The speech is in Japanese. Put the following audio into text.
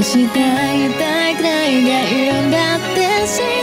したいくらいがいるんだって